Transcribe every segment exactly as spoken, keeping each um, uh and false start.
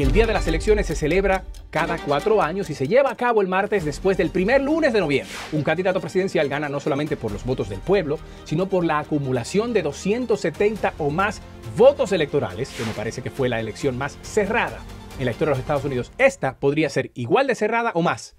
El día de las elecciones se celebra cada cuatro años y se lleva a cabo el martes después del primer lunes de noviembre. Un candidato presidencial gana no solamente por los votos del pueblo, sino por la acumulación de doscientos setenta o más votos electorales, que me parece que fue la elección más cerrada en la historia de los Estados Unidos. Esta podría ser igual de cerrada o más.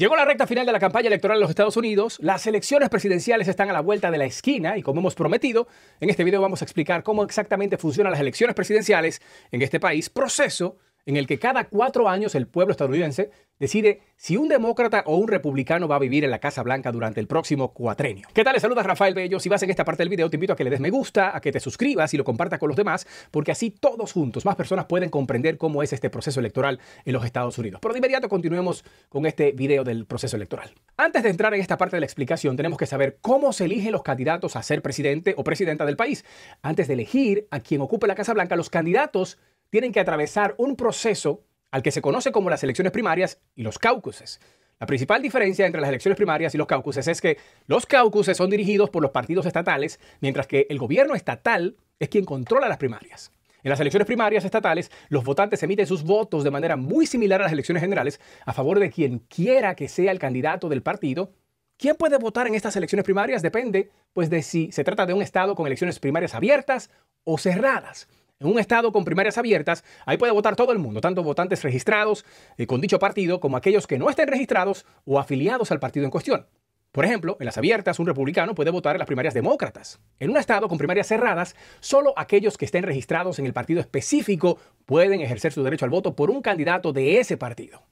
Llegó la recta final de la campaña electoral de los Estados Unidos, las elecciones presidenciales están a la vuelta de la esquina y, como hemos prometido, en este video vamos a explicar cómo exactamente funcionan las elecciones presidenciales en este país, proceso en el que cada cuatro años el pueblo estadounidense decide si un demócrata o un republicano va a vivir en la Casa Blanca durante el próximo cuatrenio. ¿Qué tal? Les saluda Rafael Bello. Si vas en esta parte del video, te invito a que le des me gusta, a que te suscribas y lo compartas con los demás, porque así todos juntos, más personas pueden comprender cómo es este proceso electoral en los Estados Unidos. Pero de inmediato continuemos con este video del proceso electoral. Antes de entrar en esta parte de la explicación, tenemos que saber cómo se eligen los candidatos a ser presidente o presidenta del país. Antes de elegir a quien ocupe la Casa Blanca, los candidatos tienen que atravesar un proceso al que se conoce como las elecciones primarias y los caucuses. La principal diferencia entre las elecciones primarias y los caucuses es que los caucuses son dirigidos por los partidos estatales, mientras que el gobierno estatal es quien controla las primarias. En las elecciones primarias estatales, los votantes emiten sus votos de manera muy similar a las elecciones generales a favor de quien quiera que sea el candidato del partido. ¿Quién puede votar en estas elecciones primarias? Depende, pues, de si se trata de un estado con elecciones primarias abiertas o cerradas. En un estado con primarias abiertas, ahí puede votar todo el mundo, tanto votantes registrados eh, con dicho partido como aquellos que no estén registrados o afiliados al partido en cuestión. Por ejemplo, en las abiertas, un republicano puede votar en las primarias demócratas. En un estado con primarias cerradas, solo aquellos que estén registrados en el partido específico pueden ejercer su derecho al voto por un candidato de ese partido.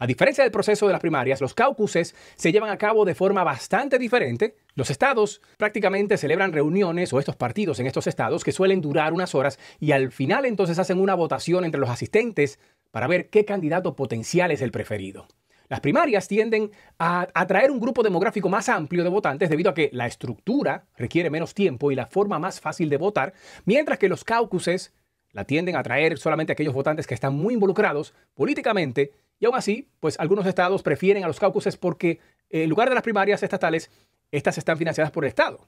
A diferencia del proceso de las primarias, los caucuses se llevan a cabo de forma bastante diferente. Los estados prácticamente celebran reuniones o estos partidos en estos estados que suelen durar unas horas y al final entonces hacen una votación entre los asistentes para ver qué candidato potencial es el preferido. Las primarias tienden a atraer un grupo demográfico más amplio de votantes debido a que la estructura requiere menos tiempo y la forma más fácil de votar, mientras que los caucuses la tienden a atraer solamente a aquellos votantes que están muy involucrados políticamente. Y aún así, pues algunos estados prefieren a los caucuses porque en lugar de las primarias estatales, estas están financiadas por el estado.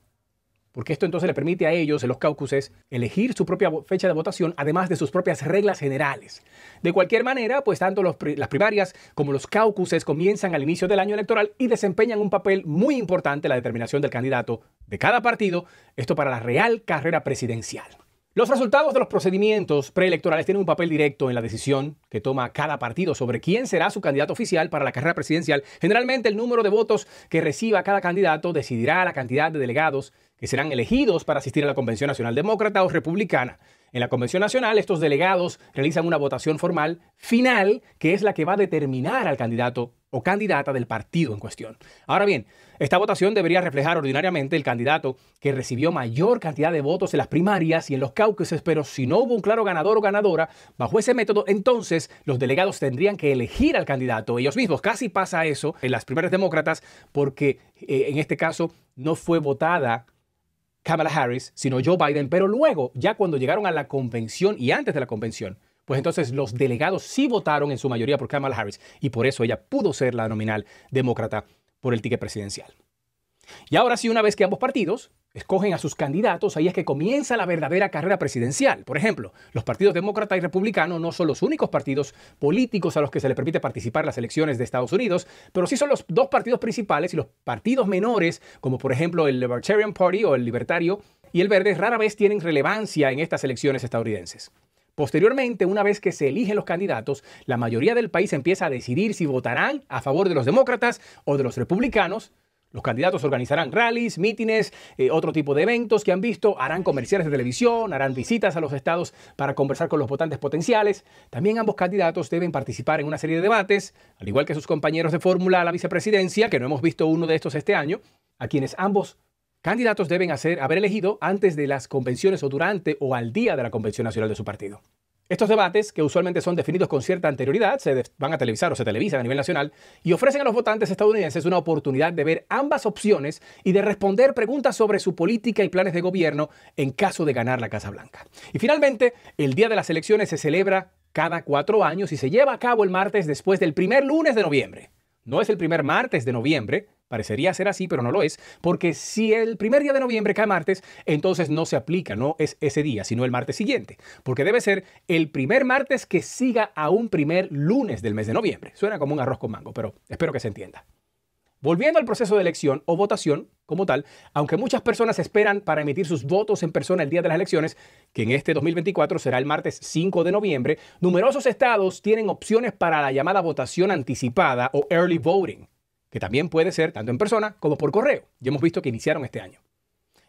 Porque esto entonces le permite a ellos, en los caucuses, elegir su propia fecha de votación, además de sus propias reglas generales. De cualquier manera, pues tanto los, las primarias como los caucuses comienzan al inicio del año electoral y desempeñan un papel muy importante en la determinación del candidato de cada partido, esto para la real carrera presidencial. Los resultados de los procedimientos preelectorales tienen un papel directo en la decisión que toma cada partido sobre quién será su candidato oficial para la carrera presidencial. Generalmente, el número de votos que reciba cada candidato decidirá la cantidad de delegados que serán elegidos para asistir a la Convención Nacional Demócrata o Republicana. En la Convención Nacional, estos delegados realizan una votación formal final, que es la que va a determinar al candidato o candidata del partido en cuestión. Ahora bien, esta votación debería reflejar ordinariamente el candidato que recibió mayor cantidad de votos en las primarias y en los caucuses, pero si no hubo un claro ganador o ganadora, bajo ese método, entonces los delegados tendrían que elegir al candidato ellos mismos. Casi pasa eso en las primarias demócratas porque eh, en este caso no fue votada Kamala Harris, sino Joe Biden, pero luego, ya cuando llegaron a la convención y antes de la convención, pues entonces los delegados sí votaron en su mayoría por Kamala Harris y por eso ella pudo ser la nominal demócrata por el ticket presidencial. Y ahora sí, una vez que ambos partidos escogen a sus candidatos, ahí es que comienza la verdadera carrera presidencial. Por ejemplo, los partidos demócrata y republicano no son los únicos partidos políticos a los que se les permite participar en las elecciones de Estados Unidos, pero sí son los dos partidos principales y los partidos menores, como por ejemplo el Libertarian Party o el Libertario y el Verde, rara vez tienen relevancia en estas elecciones estadounidenses. Posteriormente, una vez que se eligen los candidatos, la mayoría del país empieza a decidir si votarán a favor de los demócratas o de los republicanos. Los candidatos organizarán rallies, mítines, eh, otro tipo de eventos que han visto, harán comerciales de televisión, harán visitas a los estados para conversar con los votantes potenciales. También ambos candidatos deben participar en una serie de debates, al igual que sus compañeros de fórmula a la vicepresidencia, que no hemos visto uno de estos este año, a quienes ambos candidatos deben hacer, haber elegido antes de las convenciones o durante o al día de la Convención Nacional de su partido. Estos debates, que usualmente son definidos con cierta anterioridad, se van a televisar o se televisan a nivel nacional y ofrecen a los votantes estadounidenses una oportunidad de ver ambas opciones y de responder preguntas sobre su política y planes de gobierno en caso de ganar la Casa Blanca. Y finalmente, el día de las elecciones se celebra cada cuatro años y se lleva a cabo el martes después del primer lunes de noviembre. No es el primer martes de noviembre, Parecería ser así, pero no lo es, porque si el primer día de noviembre cae martes, entonces no se aplica, no es ese día, sino el martes siguiente, porque debe ser el primer martes que siga a un primer lunes del mes de noviembre. Suena como un arroz con mango, pero espero que se entienda. Volviendo al proceso de elección o votación como tal, aunque muchas personas esperan para emitir sus votos en persona el día de las elecciones, que en este dos mil veinticuatro será el martes cinco de noviembre, numerosos estados tienen opciones para la llamada votación anticipada o early voting, que también puede ser tanto en persona como por correo. Ya hemos visto que iniciaron este año.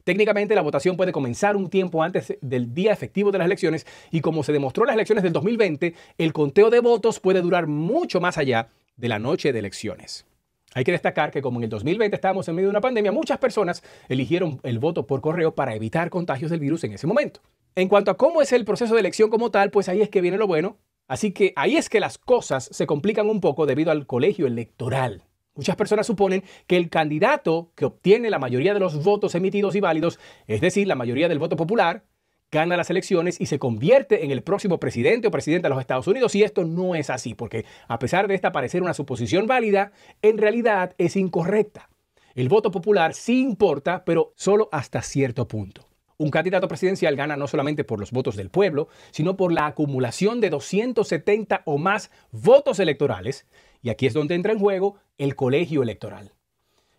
Técnicamente, la votación puede comenzar un tiempo antes del día efectivo de las elecciones y, como se demostró en las elecciones del dos mil veinte, el conteo de votos puede durar mucho más allá de la noche de elecciones. Hay que destacar que, como en el dos mil veinte estábamos en medio de una pandemia, muchas personas eligieron el voto por correo para evitar contagios del virus en ese momento. En cuanto a cómo es el proceso de elección como tal, pues ahí es que viene lo bueno. Así que ahí es que las cosas se complican un poco debido al colegio electoral. Muchas personas suponen que el candidato que obtiene la mayoría de los votos emitidos y válidos, es decir, la mayoría del voto popular, gana las elecciones y se convierte en el próximo presidente o presidenta de los Estados Unidos. Y esto no es así, porque a pesar de esta parecer una suposición válida, en realidad es incorrecta. El voto popular sí importa, pero solo hasta cierto punto. Un candidato presidencial gana no solamente por los votos del pueblo, sino por la acumulación de doscientos setenta o más votos electorales. Y aquí es donde entra en juego el colegio electoral.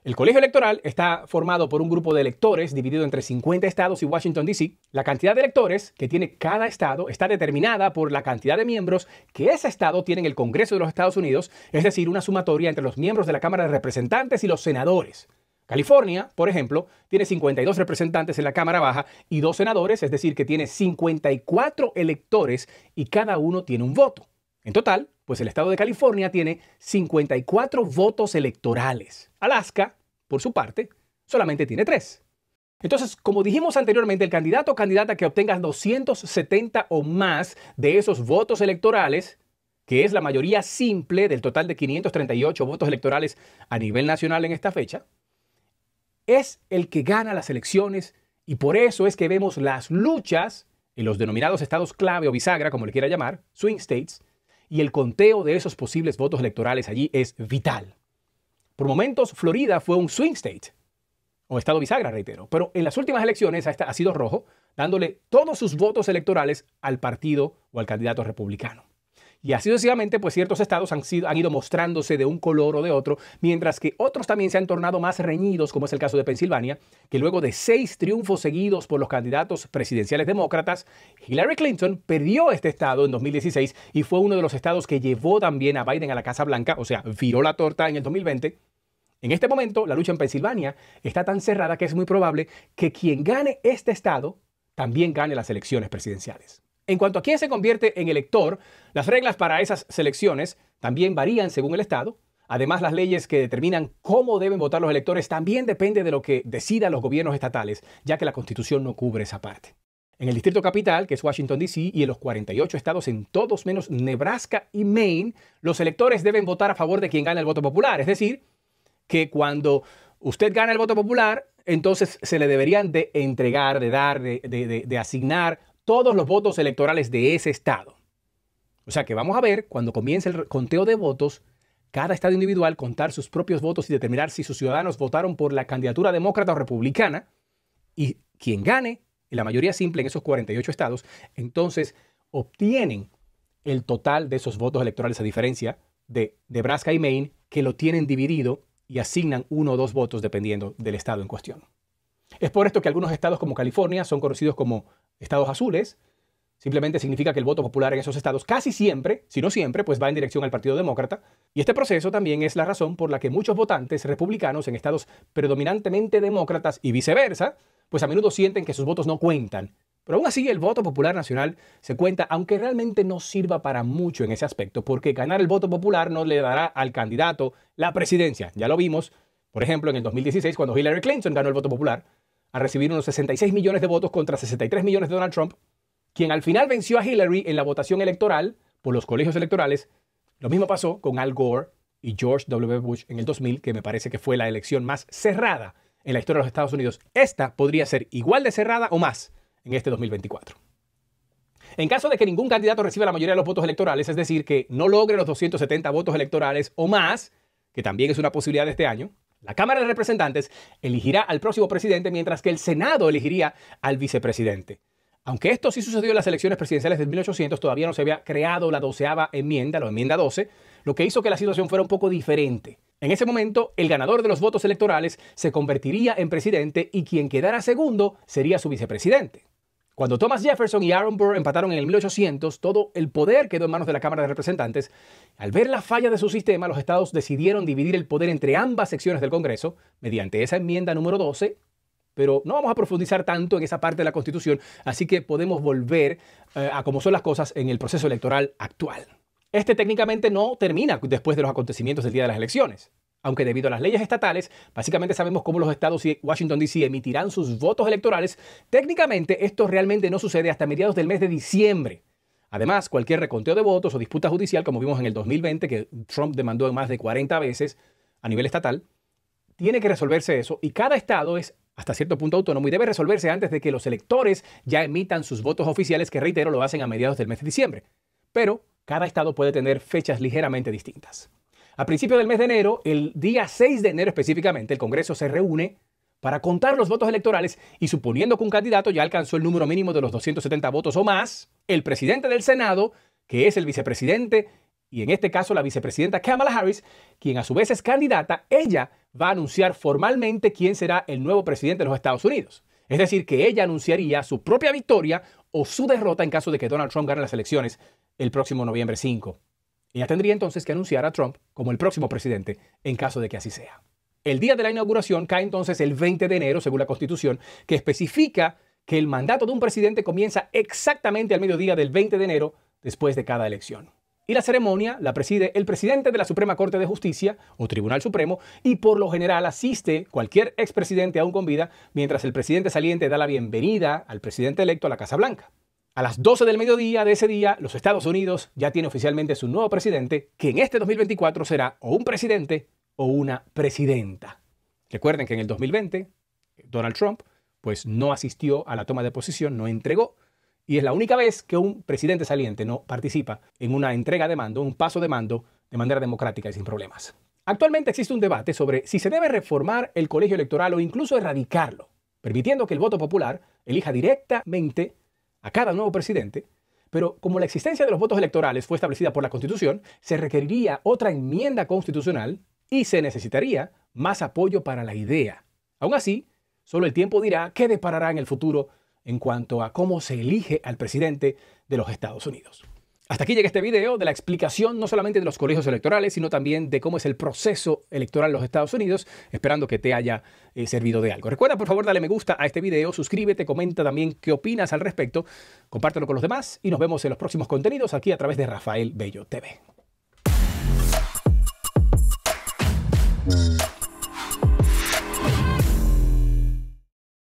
El colegio electoral está formado por un grupo de electores dividido entre cincuenta estados y Washington, D C La cantidad de electores que tiene cada estado está determinada por la cantidad de miembros que ese estado tiene en el Congreso de los Estados Unidos, es decir, una sumatoria entre los miembros de la Cámara de Representantes y los senadores. California, por ejemplo, tiene cincuenta y dos representantes en la Cámara Baja y dos senadores, es decir, que tiene cincuenta y cuatro electores y cada uno tiene un voto. En total, pues el estado de California tiene cincuenta y cuatro votos electorales. Alaska, por su parte, solamente tiene tres. Entonces, como dijimos anteriormente, el candidato o candidata que obtenga doscientos setenta o más de esos votos electorales, que es la mayoría simple del total de quinientos treinta y ocho votos electorales a nivel nacional en esta fecha, es el que gana las elecciones, y por eso es que vemos las luchas en los denominados estados clave o bisagra, como le quiera llamar, swing states, y el conteo de esos posibles votos electorales allí es vital. Por momentos, Florida fue un swing state, o estado bisagra, reitero, pero en las últimas elecciones ha sido rojo, dándole todos sus votos electorales al partido o al candidato republicano. Y así sucesivamente, pues ciertos estados han, sido, han ido mostrándose de un color o de otro, mientras que otros también se han tornado más reñidos, como es el caso de Pensilvania, que luego de seis triunfos seguidos por los candidatos presidenciales demócratas, Hillary Clinton perdió este estado en dos mil dieciséis y fue uno de los estados que llevó también a Biden a la Casa Blanca, o sea, viró la torta en el dos mil veinte. En este momento, la lucha en Pensilvania está tan cerrada que es muy probable que quien gane este estado también gane las elecciones presidenciales. En cuanto a quién se convierte en elector, las reglas para esas selecciones también varían según el estado. Además, las leyes que determinan cómo deben votar los electores también depende de lo que decidan los gobiernos estatales, ya que la Constitución no cubre esa parte. En el Distrito Capital, que es Washington, D C, y en los cuarenta y ocho estados en todos menos Nebraska y Maine, los electores deben votar a favor de quien gana el voto popular. Es decir, que cuando usted gana el voto popular, entonces se le deberían de entregar, de dar, de, de, de, de asignar todos los votos electorales de ese estado. O sea que vamos a ver, cuando comience el conteo de votos, cada estado individual contar sus propios votos y determinar si sus ciudadanos votaron por la candidatura demócrata o republicana, y quien gane, en la mayoría simple en esos cuarenta y ocho estados, entonces obtienen el total de esos votos electorales, a diferencia de Nebraska y Maine, que lo tienen dividido y asignan uno o dos votos dependiendo del estado en cuestión. Es por esto que algunos estados como California son conocidos como estados azules. Simplemente significa que el voto popular en esos estados casi siempre, si no siempre, pues va en dirección al Partido Demócrata. Y este proceso también es la razón por la que muchos votantes republicanos en estados predominantemente demócratas y viceversa, pues a menudo sienten que sus votos no cuentan. Pero aún así el voto popular nacional se cuenta, aunque realmente no sirva para mucho en ese aspecto, porque ganar el voto popular no le dará al candidato la presidencia. Ya lo vimos, por ejemplo, en el dos mil dieciséis, cuando Hillary Clinton ganó el voto popular, a recibir unos sesenta y seis millones de votos contra sesenta y tres millones de Donald Trump, quien al final venció a Hillary en la votación electoral por los colegios electorales. Lo mismo pasó con Al Gore y George W. Bush en el dos mil, que me parece que fue la elección más cerrada en la historia de los Estados Unidos. Esta podría ser igual de cerrada o más en este dos mil veinticuatro. En caso de que ningún candidato reciba la mayoría de los votos electorales, es decir, que no logre los doscientos setenta votos electorales o más, que también es una posibilidad de este año, La Cámara de Representantes elegirá al próximo presidente, mientras que el Senado elegiría al vicepresidente. Aunque esto sí sucedió en las elecciones presidenciales de mil ochocientos, todavía no se había creado la doceava enmienda, la enmienda doce, lo que hizo que la situación fuera un poco diferente. En ese momento, el ganador de los votos electorales se convertiría en presidente y quien quedara segundo sería su vicepresidente. Cuando Thomas Jefferson y Aaron Burr empataron en el mil ochocientos, todo el poder quedó en manos de la Cámara de Representantes. Al ver la falla de su sistema, los estados decidieron dividir el poder entre ambas secciones del Congreso mediante esa enmienda número doce, pero no vamos a profundizar tanto en esa parte de la Constitución, así que podemos volver eh, a cómo son las cosas en el proceso electoral actual. Este técnicamente no termina después de los acontecimientos del día de las elecciones, aunque debido a las leyes estatales, básicamente sabemos cómo los estados y Washington, D C emitirán sus votos electorales. Técnicamente, esto realmente no sucede hasta mediados del mes de diciembre. Además, cualquier reconteo de votos o disputa judicial, como vimos en el dos mil veinte, que Trump demandó en más de cuarenta veces a nivel estatal, tiene que resolverse eso, y cada estado es hasta cierto punto autónomo y debe resolverse antes de que los electores ya emitan sus votos oficiales, que reitero, lo hacen a mediados del mes de diciembre. Pero cada estado puede tener fechas ligeramente distintas. A principios del mes de enero, el día seis de enero específicamente, el Congreso se reúne para contar los votos electorales y suponiendo que un candidato ya alcanzó el número mínimo de los doscientos setenta votos o más, el presidente del Senado, que es el vicepresidente, y en este caso la vicepresidenta Kamala Harris, quien a su vez es candidata, ella va a anunciar formalmente quién será el nuevo presidente de los Estados Unidos. Es decir, que ella anunciaría su propia victoria o su derrota en caso de que Donald Trump gane las elecciones el próximo noviembre cinco. Ella tendría entonces que anunciar a Trump como el próximo presidente en caso de que así sea. El día de la inauguración cae entonces el veinte de enero, según la Constitución, que especifica que el mandato de un presidente comienza exactamente al mediodía del veinte de enero después de cada elección. Y la ceremonia la preside el presidente de la Suprema Corte de Justicia o Tribunal Supremo, y por lo general asiste cualquier expresidente aún con vida, mientras el presidente saliente da la bienvenida al presidente electo a la Casa Blanca. A las doce del mediodía de ese día, los Estados Unidos ya tiene oficialmente su nuevo presidente, que en este dos mil veinticuatro será o un presidente o una presidenta. Recuerden que en el dos mil veinte, Donald Trump pues no asistió a la toma de posesión, no entregó, y es la única vez que un presidente saliente no participa en una entrega de mando, un paso de mando, de manera democrática y sin problemas. Actualmente existe un debate sobre si se debe reformar el colegio electoral o incluso erradicarlo, permitiendo que el voto popular elija directamente a cada nuevo presidente, pero como la existencia de los votos electorales fue establecida por la Constitución, se requeriría otra enmienda constitucional y se necesitaría más apoyo para la idea. Aún así, solo el tiempo dirá qué deparará en el futuro en cuanto a cómo se elige al presidente de los Estados Unidos. Hasta aquí llega este video de la explicación no solamente de los colegios electorales, sino también de cómo es el proceso electoral en los Estados Unidos, esperando que te haya eh, servido de algo. Recuerda, por favor, darle me gusta a este video, suscríbete, comenta también qué opinas al respecto, compártelo con los demás y nos vemos en los próximos contenidos aquí a través de Rafael Bello T V.